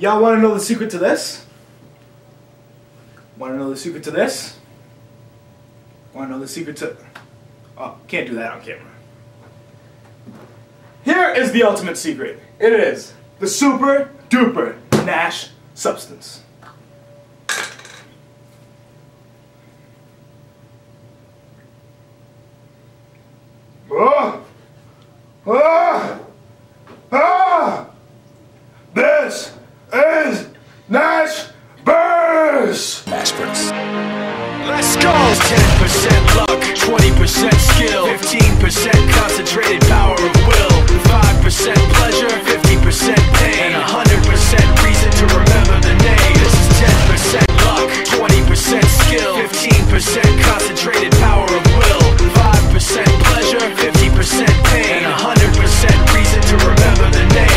Y'all want to know the secret to this? Want to know the secret to this? Want to know the secret to... Oh, can't do that on camera. Here is the ultimate secret. It is the super duper Nash substance. This is Nash Versus. Let's go. 10% luck, 20% skill, 15% concentrated power of will, 5% pleasure, 50% pain, and 100% reason to remember the name. This is 10% luck, 20% skill, 15% concentrated power of will, 5% pleasure, 50% pain, and 100% reason to remember the name.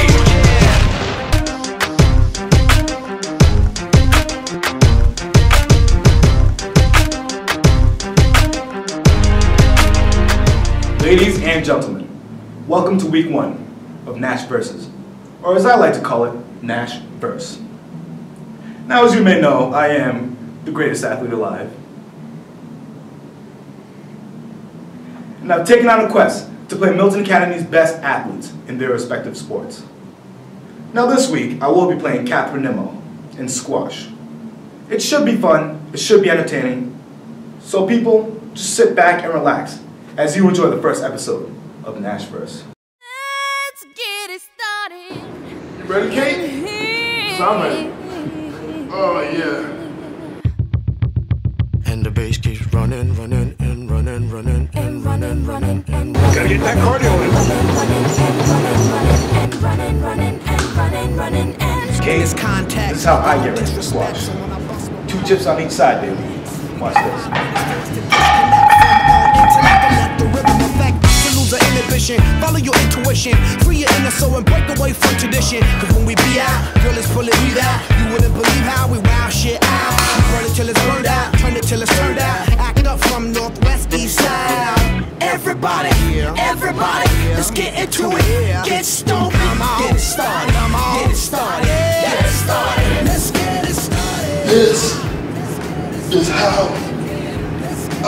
Ladies and gentlemen, welcome to week one of Nash Versus, or as I like to call it, Nash Verse. Now, as you may know, I am the greatest athlete alive, and I've taken on a quest to play Milton Academy's best athletes in their respective sports. Now this week, I will be playing Catherine Nimmo in squash. It should be fun, it should be entertaining, so people, just sit back and relax as you enjoy the first episode of Nash Versus. Let's get it started. You ready, Kate? Summon. Oh, yeah. And the bass keeps running, running, and running, running, and running, running, and running. Gotta get that cardio in. Running, running, running, and running, running, and Kate, this is how I get ready for squash. 2 chips on each side, baby. Watch this. Ambition. Follow your intuition, free your inner soul and break away from tradition. Cause when we be out, girl is pulling me out. You wouldn't believe how we wow shit out. We burn it till it's burned out, turn it till it's turned out. Act up from northwest, east side. Everybody, everybody, let's get into it. Get stoked, get it started, get it started, get it started. Let's get it started. This is how I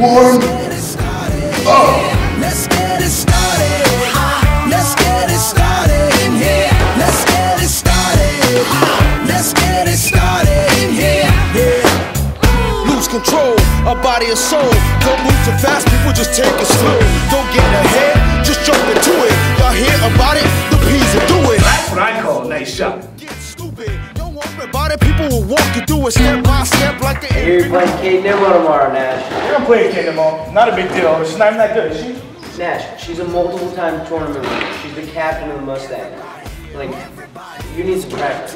warm. Oh. Let's get it started. Let's get it started in here. Let's get it started. Let's get it started in here. Yeah. Lose control, a body or soul. Don't move too fast, people just take it slow. Don't get ahead, just jump into it. Y'all hear about it? The P's will do it. That's what I call a nice shot. Get stupid. Don't worry about it. People will walk you through it step by step like the air. You're playing Catherine Nimmo tomorrow, Nash. We're gonna play Catherine Nimmo. Not a big deal. She's not even that good, is she? Nash, she's a multiple-time tournament winner. She's the captain of the Mustang. Like, you need some practice.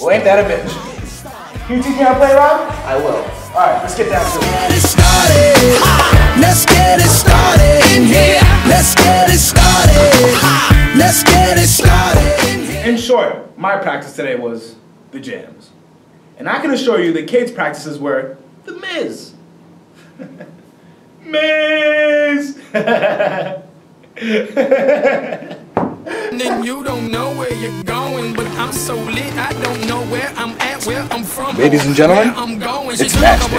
Well, ain't that a bitch? Can you teach me how to play, Rob? I will. All right, let's get down to it. Let's get it started. Let's get it started in here. Let's get it started. Let's get it started. In short, my practice today was the jams, and I can assure you that Kate's practices were the Miz. Miz. And then you don't know where you're going, but I'm so lit, I don't know where I'm at, where I'm from. Ladies and gentlemen, I'm going. It's Nash Day.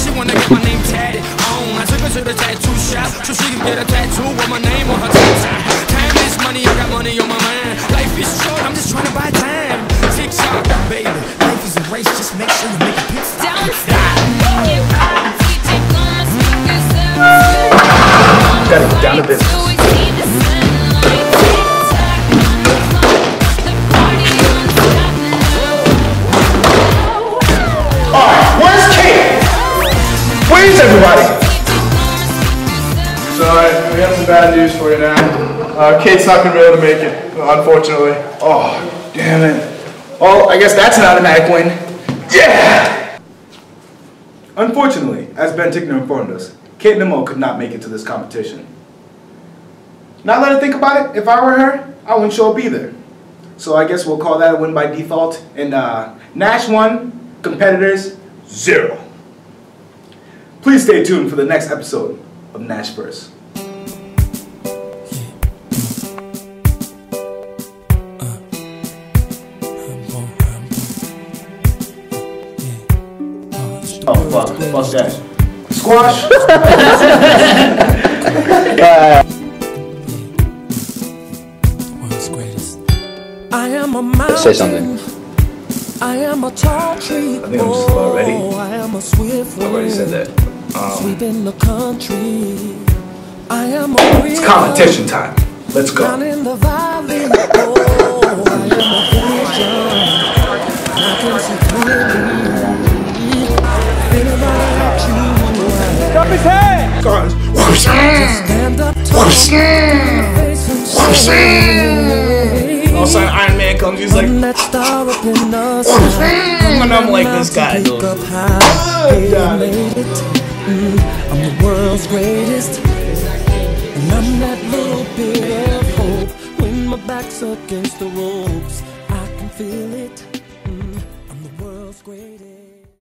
She wanna get my name tatted on. I took her to the tattoo shop so she can get a tattoo with my name on her tattoo. Time is money, I got money on my mind. Life is short, I'm just trying to buy time. TikTok, baby, life is a race, just make sure you make a pit stop. Don't stop, make it right. Take on my sneakers, gotta get down to business. Everybody. So we have some bad news for you now. Kate's not going to be able to make it, unfortunately. Oh, damn it. Oh, I guess that's an automatic win. Yeah! Unfortunately, as Ben Ticknor informed us, Catherine Nimmo could not make it to this competition. Now that I think about it, if I were her, I wouldn't show up either. So I guess we'll call that a win by default. And Nash 1, competitors 0. Please stay tuned for the next episode of Nash Versus. Oh, fuck that. Squash! Say something. I am a tall tree. I think I'm just about ready. I already said that. It's competition time. Let's go. Drop his head! God. All of a sudden Iron Man comes, he's like, and I'm like this guy. I'm the world's greatest. And I'm that little bit of hope when my back's against the ropes.